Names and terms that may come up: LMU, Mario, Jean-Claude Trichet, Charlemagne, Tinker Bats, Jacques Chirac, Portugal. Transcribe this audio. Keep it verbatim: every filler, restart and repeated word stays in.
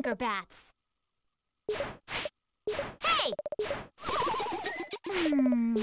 Tinker Bats. Hey! Hmm.